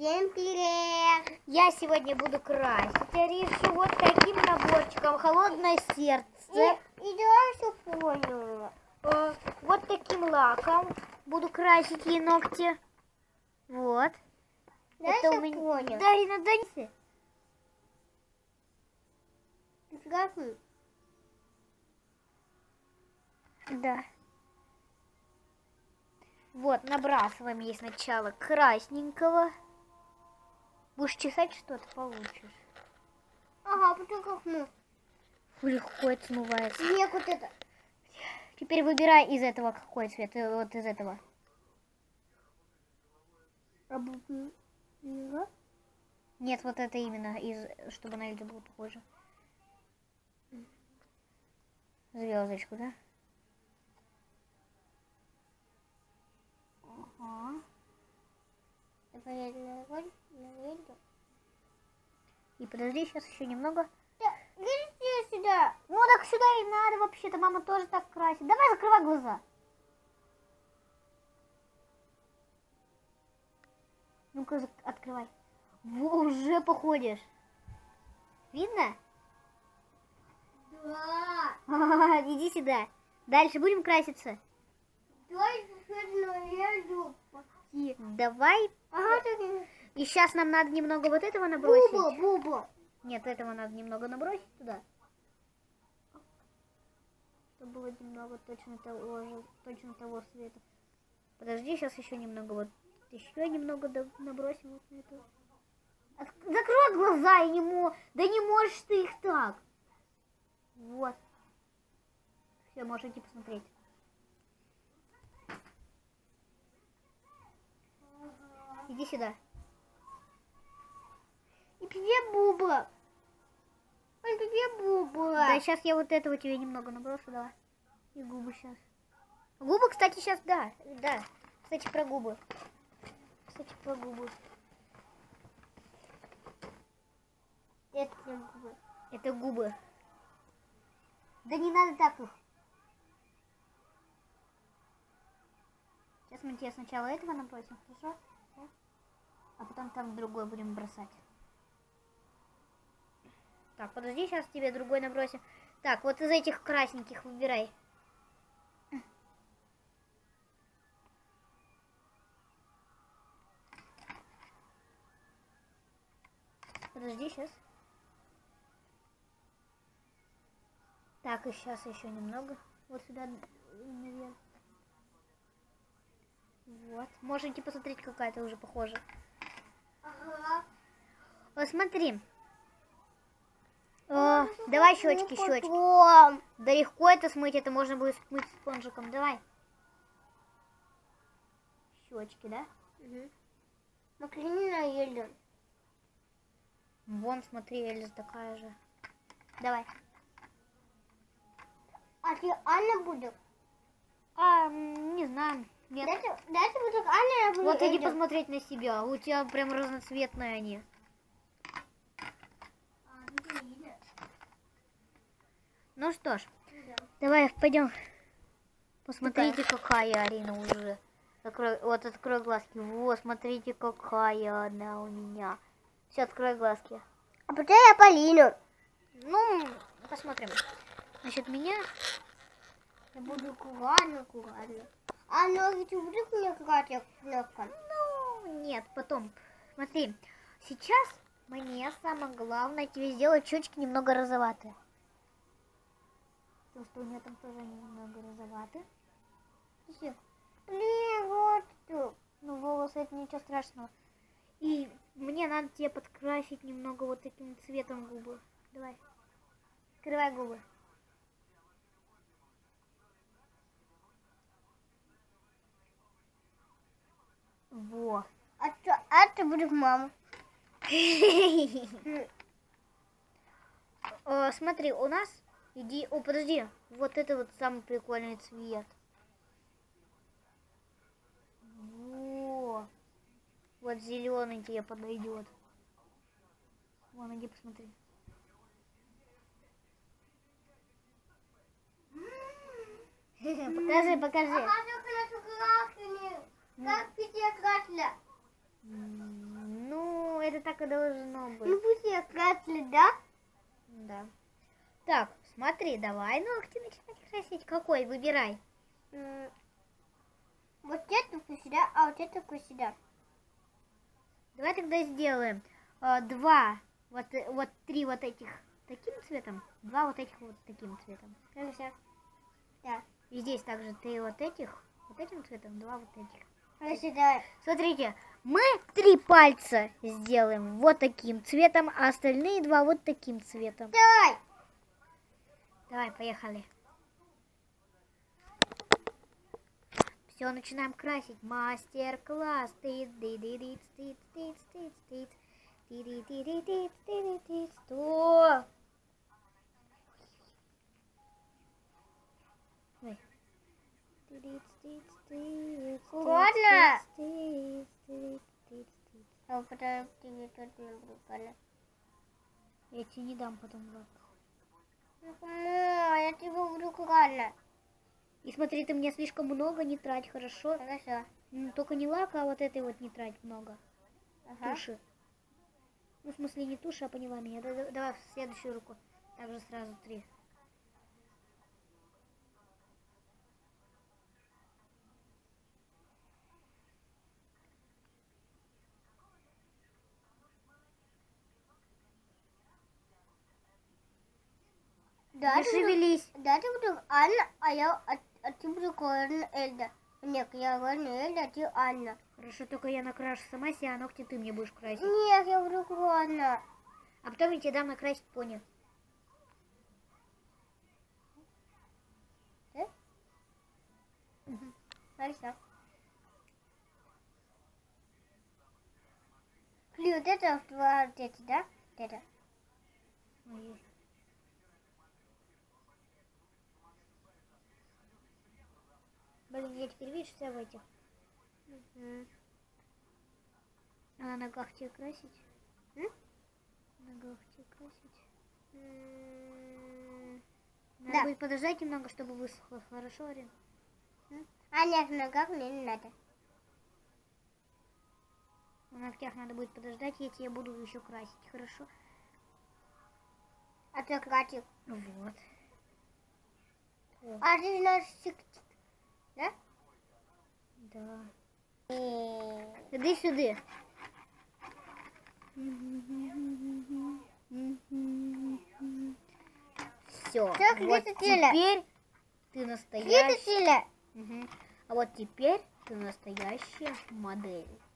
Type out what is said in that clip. Всем привет! Я сегодня буду красить решу вот таким наборчиком. Холодное сердце. И дальше поняла. Вот таким лаком буду красить ей ногти. Вот. Дальше это у меня... понял. Дарина, дальше. Готовы? Да. Вот, набрасываем ей сначала красненького. Будешь чесать, что-то получишь. Ага, потом как мы. Легко это смывается. Мне вот это. Теперь выбирай из этого какой цвет. Вот из этого. Нет, вот это именно, из, чтобы на Эльзу было похоже. Звездочку, да? Ага. И подожди, сейчас еще немного. Видите сюда. Ну так сюда и надо вообще-то. Мама тоже так красит. Давай закрывай глаза. Ну-ка открывай. Во, уже походишь. Видно? Да. А, иди сюда. Дальше будем краситься. Давай. Ага, и сейчас нам надо немного вот этого набросить. Буба. Нет, этого надо немного набросить туда. Чтобы было немного точно того цвета. Подожди, сейчас еще немного вот. Еще немного набросим вот на это. Закрой глаза и не можешь. Да не можешь ты их так. Вот. Все, можете посмотреть. Иди сюда. И тебе Буба. Ой, тебе Буба. Да, сейчас я вот этого тебе немного наброшу, давай. И губы сейчас. Губы, кстати, сейчас, да. Да. Кстати, про губы. Это губы. Да не надо так их. Сейчас мы тебе сначала этого набросим, хорошо? А потом там другой будем бросать. Так, подожди, сейчас тебе другой набросим. Так, вот из этих красненьких выбирай. Подожди, сейчас. Так, и сейчас еще немного. Вот сюда наверх. Вот. Можете посмотреть, какая-то уже похожа. Ага. Посмотри. О, давай щечки, щечки. Да легко это смыть, это можно будет смыть спонжиком. Давай. Щечки, да? Угу. Наклини на Эльзу. Вон, смотри, Эльза такая же. Давай. А ты Анна будет? А, не знаю. Нет. Дайте буду Анна, я буду вот иди посмотреть на себя. У тебя прям разноцветные они. Ну что ж, да. Давай пойдем. Посмотрите, какая Арина уже. Вот открой глазки. Вот, смотрите, какая она у меня. Все, открой глазки. А потом я Полину. Ну, посмотрим. Насчет меня. Я буду аккуратно. А ноги-то будут мне аккуратно? Ну, нет, потом. Смотри, сейчас мне самое главное тебе сделать щечки немного розоватые. Потому что у меня там тоже немного розоватые. Еще. Блин, вот тут. Ну, волосы, это ничего страшного. И мне надо тебе подкрасить немного вот таким цветом губы. Давай. Открывай губы. Во. А ты будешь мама. Смотри, у нас... Иди... О, подожди. Вот это вот самый прикольный цвет. Во. Вот зеленый тебе подойдет. Вон, иди посмотри. Покажи. Как ты тебя красила? Ну, это так и должно быть. Ну пусть я скажу, да? Да. Так, смотри, давай ногти начинать красить. Какой? Выбирай. Вот это сюда, а вот это сюда. Давай тогда сделаем два, вот три вот этих таким цветом, два вот этих вот таким цветом. Хорошо. Да. И здесь также три вот этих, вот этим цветом, два вот этих. Хорошо, давай. Смотрите, мы три пальца сделаем вот таким цветом, а остальные два вот таким цветом. Давай. Давай, поехали. Все, начинаем красить. Мастер-класс. Я тебе не дам потом в руку. Я тебе в руку ладно. И смотри, ты мне слишком много не трать, хорошо? Хорошо. Ну, только не лака, а вот этой вот не трать много. Ага. Туши. Ну, в смысле, не туши, а поняла меня. Давай в следующую руку. Также сразу три. Да, не шевелись. Да, ты вдруг Анна, а я... А ты вдруг Эльза. Нет, я говорю Эльза, а ты Анна. Хорошо, только я накрашу сама себя, а ногти ты мне будешь красить. Нет, я вдруг Анна. А потом я тебе дам накрасить пони. Ты? Угу. Хорошо. Клю, вот это, вот эти, да? Вот это. Ой. Блин, я теперь вижу себя в этих. Угу. А на ногах тебе красить? На ногах тебе красить? Надо да. Будет подождать немного, чтобы высохло. Хорошо, Арин? А нет, на ногах мне не надо. На ногтях надо будет подождать, я тебе буду еще красить. Хорошо? А ты красил? Вот. А ты наш сектик. Да? Да. Сюда. Все. Так, вот теперь ты настоящая. Угу. А вот теперь ты настоящая модель.